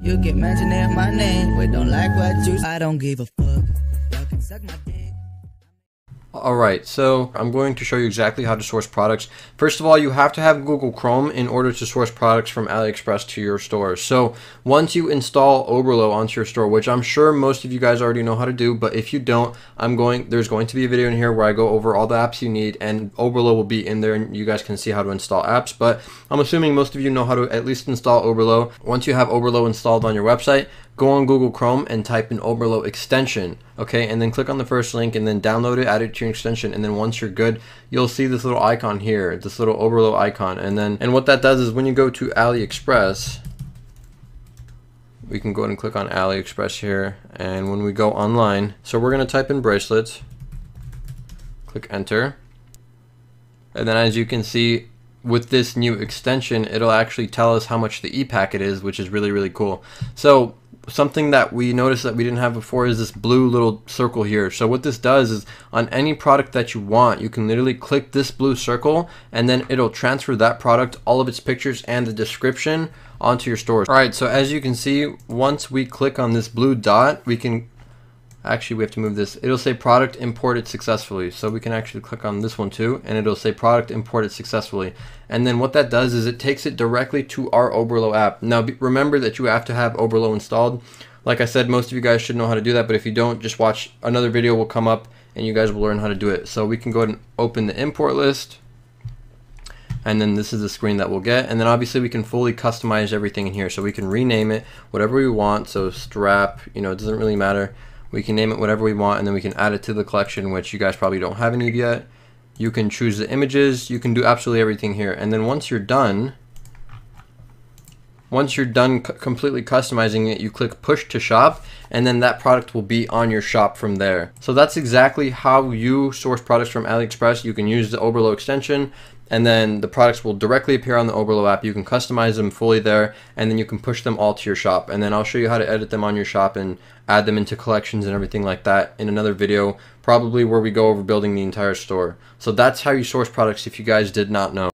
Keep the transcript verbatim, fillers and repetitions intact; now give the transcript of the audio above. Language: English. You get mentioned in my name, but don't like what you. I don't give a fuck. Y'all can suck my dick. Alright, so I'm going to show you exactly how to source products. First of all, you have to have Google Chrome in order to source products from AliExpress to your store. So once you install Oberlo onto your store, which I'm sure most of you guys already know how to do, but if you don't, I'm going there's going to be a video in here where I go over all the apps you need, and Oberlo will be in there and you guys can see how to install apps. But I'm assuming most of you know how to at least install Oberlo. Once you have Oberlo installed on your website, go on Google Chrome and type in Oberlo extension, okay, and then click on the first link and then download it, add it to your extension, and then once you're good, you'll see this little icon here, this little Oberlo icon, and then and what that does is when you go to AliExpress, we can go ahead and click on AliExpress here, and when we go online, so we're gonna type in bracelets, click enter, and then as you can see, with this new extension, it'll actually tell us how much the e-packet is, which is really, really cool. So something that we noticed that we didn't have before is this blue little circle here. So what this does is on any product that you want, you can literally click this blue circle and then it'll transfer that product, all of its pictures and the description onto your store. All right, so as you can see, once we click on this blue dot, we can actually, we have to move this. It'll say product imported successfully. So we can actually click on this one too, and it'll say product imported successfully. And then what that does is it takes it directly to our Oberlo app. Now remember that you have to have Oberlo installed. Like I said, most of you guys should know how to do that, but if you don't, just watch another video will come up and you guys will learn how to do it. So we can go ahead and open the import list. And then this is the screen that we'll get. And then obviously we can fully customize everything in here. So we can rename it whatever we want. So strap, you know, it doesn't really matter. We can name it whatever we want, and then we can add it to the collection, which you guys probably don't have any yet. You can choose the images. You can do absolutely everything here. And then once you're done, once you're done completely customizing it, you click push to shop, and then that product will be on your shop from there. So that's exactly how you source products from AliExpress. You can use the Oberlo extension, and then the products will directly appear on the Oberlo app. You can customize them fully there, and then you can push them all to your shop. And then I'll show you how to edit them on your shop and add them into collections and everything like that in another video, probably where we go over building the entire store. So that's how you source products if you guys did not know.